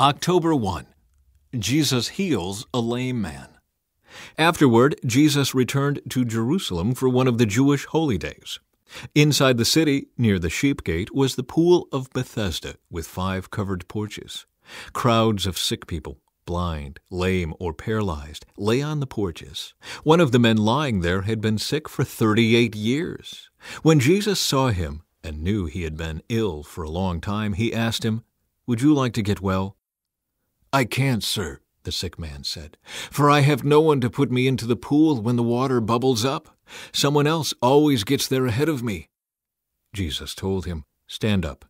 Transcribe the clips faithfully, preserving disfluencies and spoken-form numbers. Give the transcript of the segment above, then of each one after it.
October first. Jesus heals a lame man. Afterward, Jesus returned to Jerusalem for one of the Jewish holy days. Inside the city, near the Sheep Gate, was the Pool of Bethesda with five covered porches. Crowds of sick people, blind, lame, or paralyzed, lay on the porches. One of the men lying there had been sick for thirty-eight years. When Jesus saw him and knew he had been ill for a long time, he asked him, "Would you like to get well?" "I can't, sir," the sick man said, "for I have no one to put me into the pool when the water bubbles up. Someone else always gets there ahead of me." Jesus told him, "Stand up,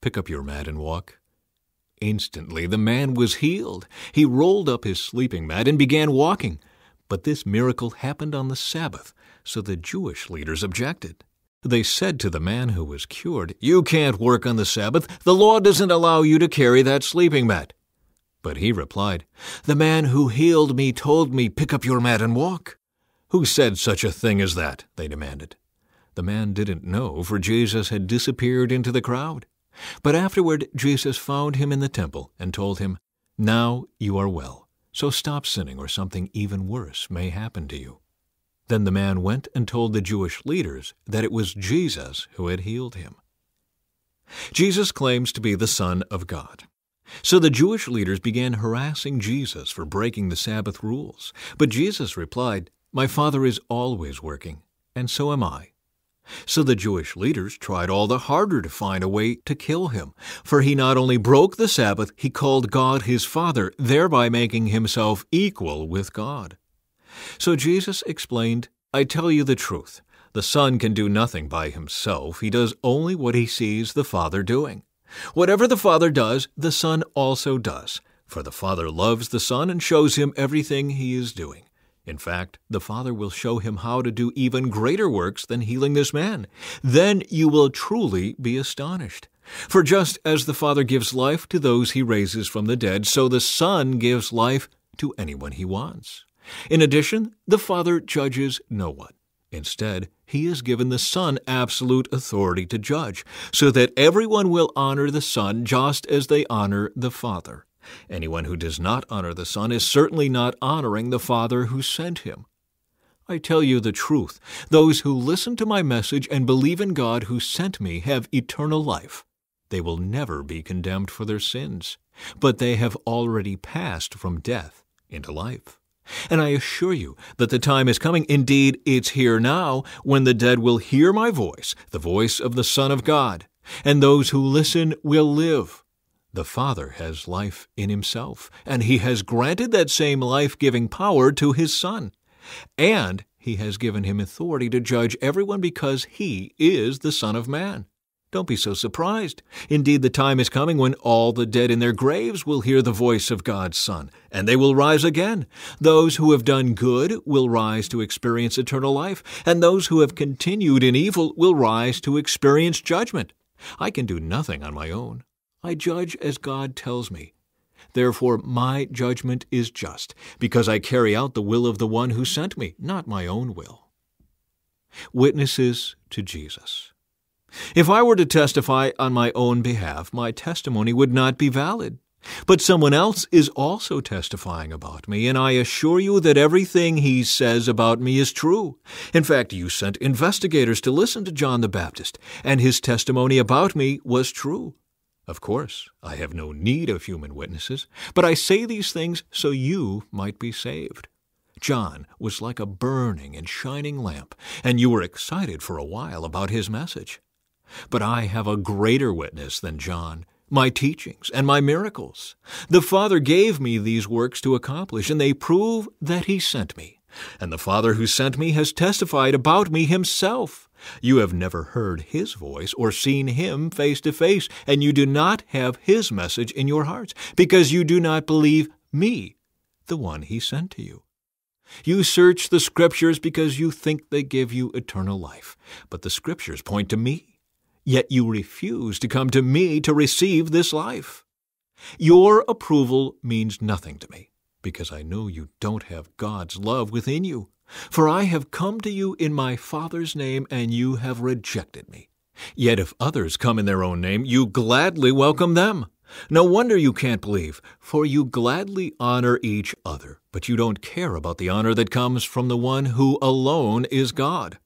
pick up your mat and walk." Instantly the man was healed. He rolled up his sleeping mat and began walking. But this miracle happened on the Sabbath, so the Jewish leaders objected. They said to the man who was cured, "You can't work on the Sabbath. The law doesn't allow you to carry that sleeping mat." But he replied, "The man who healed me told me, 'Pick up your mat and walk.'" "Who said such a thing as that?" they demanded. The man didn't know, for Jesus had disappeared into the crowd. But afterward Jesus found him in the temple and told him, "Now you are well, so stop sinning, or something even worse may happen to you." Then the man went and told the Jewish leaders that it was Jesus who had healed him. Jesus claims to be the Son of God. So the Jewish leaders began harassing Jesus for breaking the Sabbath rules. But Jesus replied, "My Father is always working, and so am I." So the Jewish leaders tried all the harder to find a way to kill him, for he not only broke the Sabbath, he called God his Father, thereby making himself equal with God. So Jesus explained, "I tell you the truth, the Son can do nothing by himself. He does only what he sees the Father doing. Whatever the Father does, the Son also does, for the Father loves the Son and shows him everything he is doing. In fact, the Father will show him how to do even greater works than healing this man. Then you will truly be astonished. For just as the Father gives life to those he raises from the dead, so the Son gives life to anyone he wants. In addition, the Father judges no one. Instead, he has given the Son absolute authority to judge, so that everyone will honor the Son just as they honor the Father. Anyone who does not honor the Son is certainly not honoring the Father who sent him. I tell you the truth, those who listen to my message and believe in God who sent me have eternal life. They will never be condemned for their sins, but they have already passed from death into life. And I assure you that the time is coming, indeed it's here now, when the dead will hear my voice, the voice of the Son of God, and those who listen will live. The Father has life in himself, and he has granted that same life-giving power to his Son. And he has given him authority to judge everyone because he is the Son of Man. Don't be so surprised. Indeed, the time is coming when all the dead in their graves will hear the voice of God's Son, and they will rise again. Those who have done good will rise to experience eternal life, and those who have continued in evil will rise to experience judgment. I can do nothing on my own. I judge as God tells me. Therefore, my judgment is just, because I carry out the will of the one who sent me, not my own will." Witnesses to Jesus. If I were to testify on my own behalf, my testimony would not be valid. But someone else is also testifying about me, and I assure you that everything he says about me is true. In fact, you sent investigators to listen to John the Baptist, and his testimony about me was true. Of course, I have no need of human witnesses, but I say these things so you might be saved. John was like a burning and shining lamp, and you were excited for a while about his message. But I have a greater witness than John, my teachings and my miracles. The Father gave me these works to accomplish, and they prove that he sent me. And the Father who sent me has testified about me himself. You have never heard his voice or seen him face to face, and you do not have his message in your hearts, because you do not believe me, the one he sent to you. You search the Scriptures because you think they give you eternal life, but the Scriptures point to me. Yet you refuse to come to me to receive this life. Your approval means nothing to me, because I know you don't have God's love within you. For I have come to you in my Father's name, and you have rejected me. Yet if others come in their own name, you gladly welcome them. No wonder you can't believe, for you gladly honor each other, but you don't care about the honor that comes from the one who alone is God.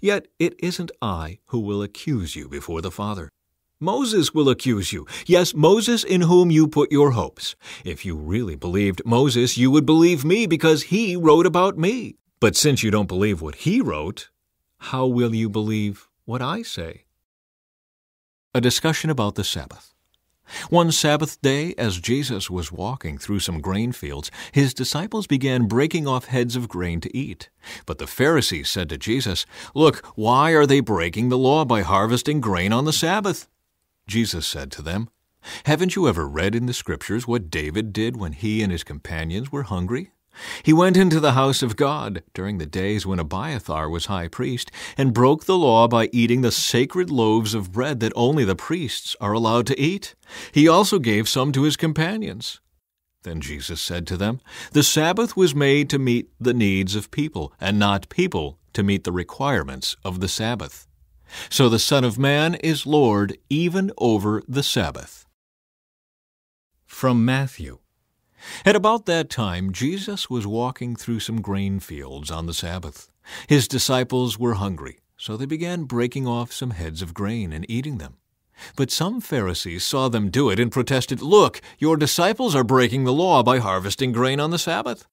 Yet it isn't I who will accuse you before the Father. Moses will accuse you. Yes, Moses, in whom you put your hopes. If you really believed Moses, you would believe me because he wrote about me. But since you don't believe what he wrote, how will you believe what I say? A discussion about the Sabbath. One Sabbath day, as Jesus was walking through some grain fields, his disciples began breaking off heads of grain to eat. But the Pharisees said to Jesus, "Look, why are they breaking the law by harvesting grain on the Sabbath?" Jesus said to them, "Haven't you ever read in the Scriptures what David did when he and his companions were hungry? He went into the house of God during the days when Abiathar was high priest and broke the law by eating the sacred loaves of bread that only the priests are allowed to eat. He also gave some to his companions." Then Jesus said to them, "The Sabbath was made to meet the needs of people, and not people to meet the requirements of the Sabbath. So the Son of Man is Lord even over the Sabbath." From Matthew. At about that time, Jesus was walking through some grain fields on the Sabbath. His disciples were hungry, so they began breaking off some heads of grain and eating them. But some Pharisees saw them do it and protested, "Look, your disciples are breaking the law by harvesting grain on the Sabbath."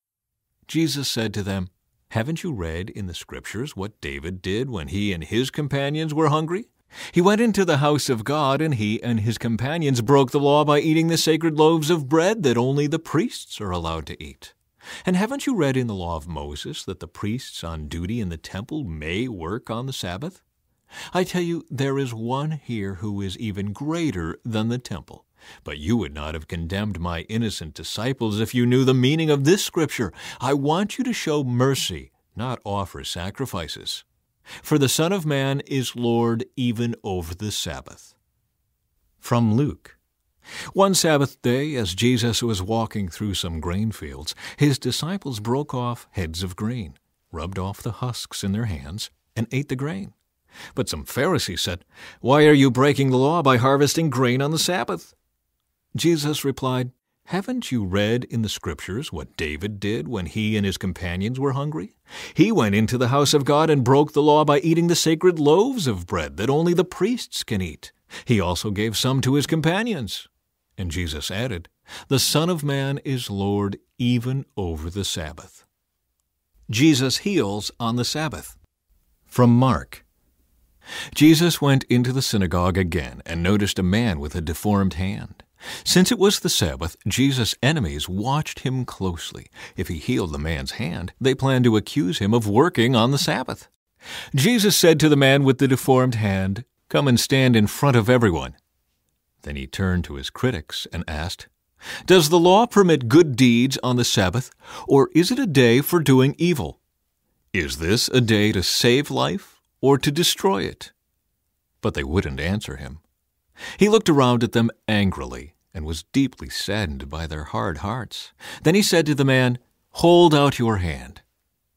Jesus said to them, "Haven't you read in the Scriptures what David did when he and his companions were hungry? He went into the house of God, and he and his companions broke the law by eating the sacred loaves of bread that only the priests are allowed to eat. And haven't you read in the law of Moses that the priests on duty in the temple may work on the Sabbath? I tell you, there is one here who is even greater than the temple. But you would not have condemned my innocent disciples if you knew the meaning of this Scripture. I want you to show mercy, not offer sacrifices. For the Son of Man is Lord even over the Sabbath." From Luke. One Sabbath day, as Jesus was walking through some grain fields, his disciples broke off heads of grain, rubbed off the husks in their hands, and ate the grain. But some Pharisees said, "Why are you breaking the law by harvesting grain on the Sabbath?" Jesus replied, "Haven't you read in the Scriptures what David did when he and his companions were hungry? He went into the house of God and broke the law by eating the sacred loaves of bread that only the priests can eat. He also gave some to his companions." And Jesus added, "The Son of Man is Lord even over the Sabbath." Jesus heals on the Sabbath. From Mark. Jesus went into the synagogue again and noticed a man with a deformed hand. Since it was the Sabbath, Jesus' enemies watched him closely. If he healed the man's hand, they planned to accuse him of working on the Sabbath. Jesus said to the man with the deformed hand, "Come and stand in front of everyone." Then he turned to his critics and asked, "Does the law permit good deeds on the Sabbath, or is it a day for doing evil? Is this a day to save life or to destroy it?" But they wouldn't answer him. He looked around at them angrily and was deeply saddened by their hard hearts. Then he said to the man, "Hold out your hand."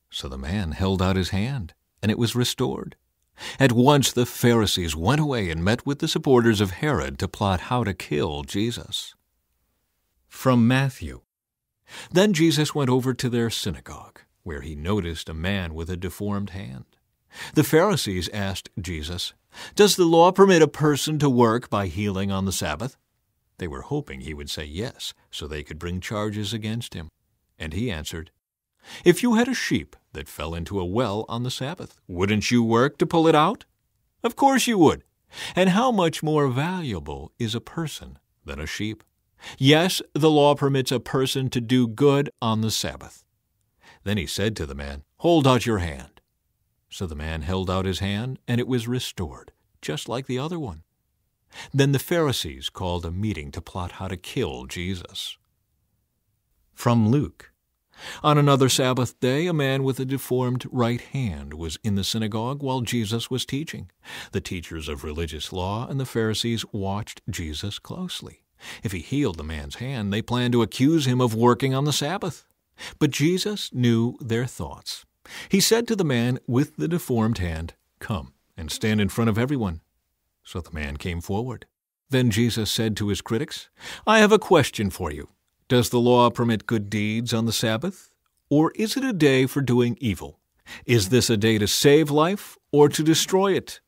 So the man held out his hand, and it was restored. At once the Pharisees went away and met with the supporters of Herod to plot how to kill Jesus. From Matthew. Then Jesus went over to their synagogue, where he noticed a man with a deformed hand. The Pharisees asked Jesus, "Does the law permit a person to work by healing on the Sabbath?" They were hoping he would say yes, so they could bring charges against him. And he answered, "If you had a sheep that fell into a well on the Sabbath, wouldn't you work to pull it out? Of course you would. And how much more valuable is a person than a sheep? Yes, the law permits a person to do good on the Sabbath." Then he said to the man, "Hold out your hand." So the man held out his hand, and it was restored, just like the other one. Then the Pharisees called a meeting to plot how to kill Jesus. From Luke. On another Sabbath day, a man with a deformed right hand was in the synagogue while Jesus was teaching. The teachers of religious law and the Pharisees watched Jesus closely. If he healed the man's hand, they planned to accuse him of working on the Sabbath. But Jesus knew their thoughts. He said to the man with the deformed hand, "Come and stand in front of everyone." So the man came forward. Then Jesus said to his critics, I have a question for you. Does the law permit good deeds on the Sabbath? Or is it a day for doing evil? Is this a day to save life or to destroy it?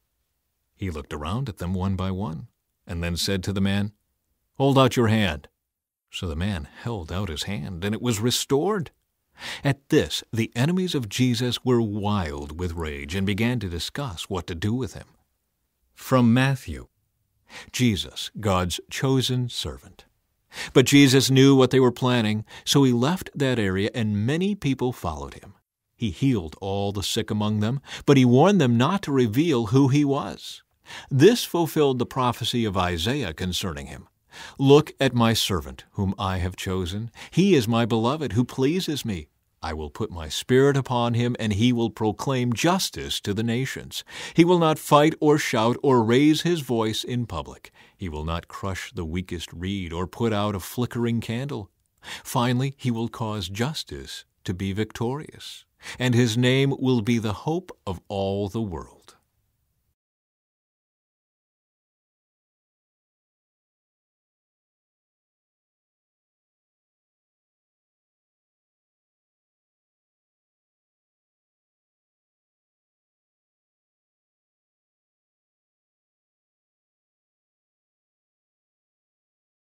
He looked around at them one by one, and then said to the man, Hold out your hand. So the man held out his hand, and it was restored. At this, the enemies of Jesus were wild with rage and began to discuss what to do with him. From Matthew, Jesus, God's chosen servant. But Jesus knew what they were planning, so he left that area, and many people followed him. He healed all the sick among them, but he warned them not to reveal who he was. This fulfilled the prophecy of Isaiah concerning him. Look at my servant, whom I have chosen. He is my beloved, who pleases me. I will put my spirit upon him, and he will proclaim justice to the nations. He will not fight or shout or raise his voice in public. He will not crush the weakest reed or put out a flickering candle. Finally, he will cause justice to be victorious, and his name will be the hope of all the world.